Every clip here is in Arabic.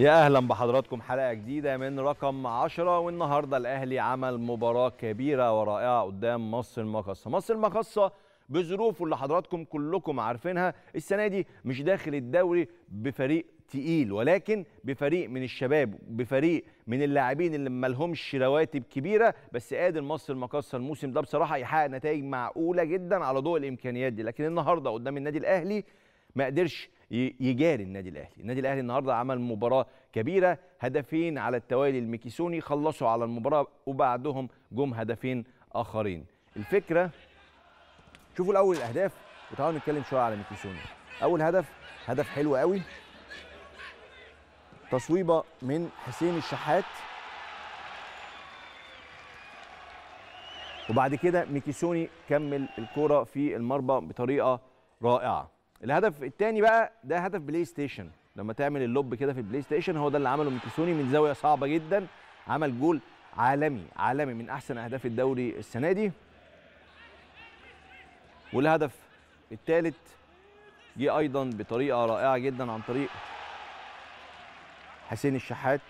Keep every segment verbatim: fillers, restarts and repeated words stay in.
يا اهلا بحضراتكم حلقه جديده من رقم عشرة. والنهارده الاهلي عمل مباراه كبيره ورائعه قدام مصر المقاصه. مصر المقاصه بظروفه اللي حضراتكم كلكم عارفينها السنه دي مش داخل الدوري بفريق تقيل، ولكن بفريق من الشباب، بفريق من اللاعبين اللي مالهمش رواتب كبيره، بس قادر مصر المقاصه الموسم ده بصراحه يحقق نتائج معقوله جدا على ضوء الامكانيات دي. لكن النهارده قدام النادي الاهلي ما قدرش يجاري النادي الاهلي، النادي الاهلي النهارده عمل مباراه كبيره، هدفين على التوالي الميكيسوني خلصوا على المباراه وبعدهم جم هدفين اخرين. الفكره شوفوا الاول الاهداف وتعالوا نتكلم شويه على ميكيسوني. اول هدف هدف حلو قوي، تصويبه من حسين الشحات، وبعد كده ميكيسوني كمل الكوره في المرمى بطريقه رائعه. الهدف الثاني بقى ده هدف بلاي ستيشن، لما تعمل اللوب كده في البلاي ستيشن، هو ده اللي عمله ميكيسوني من زاويه صعبه جدا، عمل جول عالمي عالمي من احسن اهداف الدوري السنه دي. والهدف الثالث جه ايضا بطريقه رائعه جدا عن طريق حسين الشحات،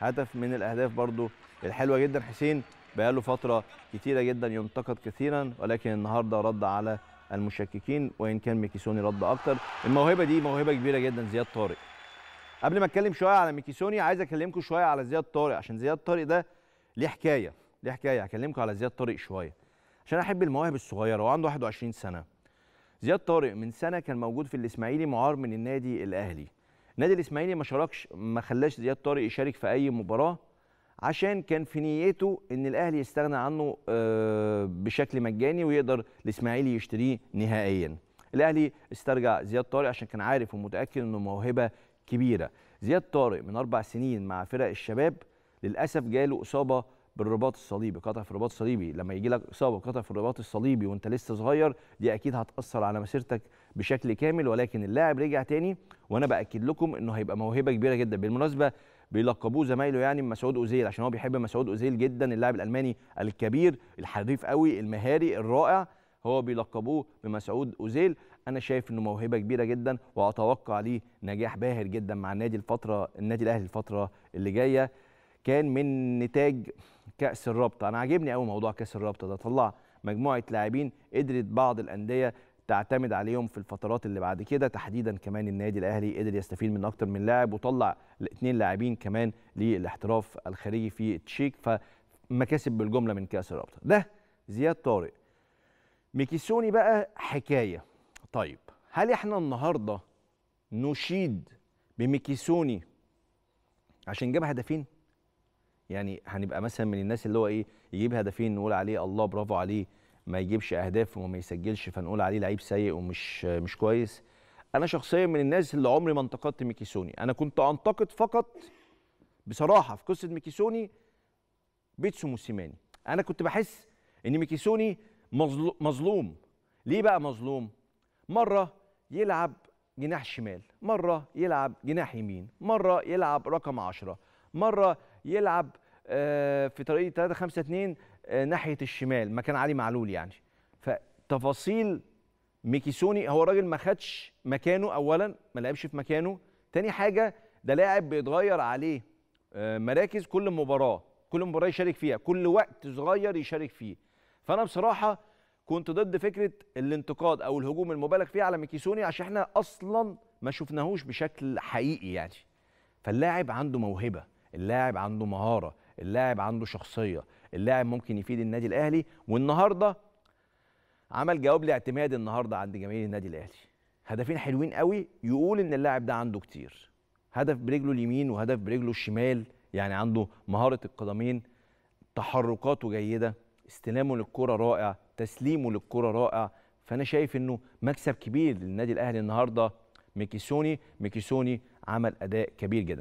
هدف من الاهداف برضو الحلوه جدا. حسين بقاله فتره كتيره جدا ينتقد كثيرا، ولكن النهارده رد على المشككين، وان كان ميكيسوني رد اكتر. الموهبه دي موهبه كبيره جدا زياد طارق. قبل ما اتكلم شويه على ميكيسوني عايز اكلمكم شويه على زياد طارق، عشان زياد طارق ده ليه حكايه، ليه حكايه. هكلمكم على زياد طارق شويه عشان احب المواهب الصغيره. هو عنده واحد وعشرين سنه زياد طارق، من سنه كان موجود في الاسماعيلي معار من النادي الاهلي. النادي الاسماعيلي ما شاركش، ما خلاش زياد طارق يشارك في اي مباراه، عشان كان في نيته ان الاهلي يستغنى عنه بشكل مجاني ويقدر الاسماعيلي يشتريه نهائيا. الاهلي استرجع زياد طارق عشان كان عارف ومتاكد انه موهبه كبيره. زياد طارق من اربع سنين مع فرق الشباب للاسف جاله اصابه بالرباط الصليبي، قطع في الرباط الصليبي. لما يجي لك اصابه وقطع في الرباط الصليبي وانت لسه صغير دي اكيد هتاثر على مسيرتك بشكل كامل، ولكن اللاعب رجع تاني وانا باكد لكم انه هيبقى موهبه كبيره جدا. بالمناسبه بيلقبوه زمايله يعني مسعود اوزيل، عشان هو بيحب مسعود اوزيل جدا، اللاعب الالماني الكبير الحريف قوي المهاري الرائع، هو بيلقبوه بمسعود اوزيل. انا شايف انه موهبه كبيره جدا واتوقع ليه نجاح باهر جدا مع النادي الفتره النادي الاهلي الفتره اللي جايه. كان من نتاج كاس الرابطه، انا عاجبني قوي موضوع كاس الرابطه ده، طلع مجموعه لاعبين قدرت بعض الانديه تعتمد عليهم في الفترات اللي بعد كده، تحديدا كمان النادي الاهلي قدر يستفيد من اكتر من لاعب وطلع اثنين لاعبين كمان للاحتراف الخارجي في تشيك، فمكاسب بالجمله من كاس الرابطه. ده زياد طارق. ميكيسوني بقى حكايه. طيب هل احنا النهارده نشيد بميكيسوني عشان جاب هدفين؟ يعني هنبقى مثلا من الناس اللي هو ايه يجيب هدفين نقول عليه الله برافو عليه، ما يجيبش اهداف وما يسجلش فنقول عليه لعيب سيء ومش مش كويس. انا شخصيا من الناس اللي عمري ما انتقدت ميكيسوني، انا كنت انتقد فقط بصراحه في قصه ميكيسوني بيتسو موسيماني. انا كنت بحس ان ميكيسوني مظلوم. ليه بقى مظلوم؟ مره يلعب جناح شمال، مره يلعب جناح يمين، مره يلعب رقم عشرة، مره يلعب في طريقه ثلاثة خمسة اثنين ناحيه الشمال مكان علي معلول يعني. فتفاصيل ميكيسوني، هو الراجل ما خدش مكانه، اولا ما لعبش في مكانه، تاني حاجه ده لاعب بيتغير عليه مراكز كل مباراه، كل مباراه يشارك فيها، كل وقت صغير يشارك فيه. فانا بصراحه كنت ضد فكره الانتقاد او الهجوم المبالغ فيه على ميكيسوني، عشان احنا اصلا ما شفناهوش بشكل حقيقي يعني. فاللاعب عنده موهبه، اللاعب عنده مهاره، اللاعب عنده شخصيه، اللاعب ممكن يفيد النادي الاهلي، والنهارده عمل جواب لاعتماد النهارده عند جماهير النادي الاهلي. هدفين حلوين قوي يقول ان اللاعب ده عنده كتير، هدف برجله اليمين وهدف برجله الشمال، يعني عنده مهاره القدمين، تحركاته جيده، استلامه للكره رائع، تسليمه للكره رائع. فانا شايف انه مكسب كبير للنادي الاهلي النهارده ميكيسوني. ميكيسوني عمل اداء كبير جدا.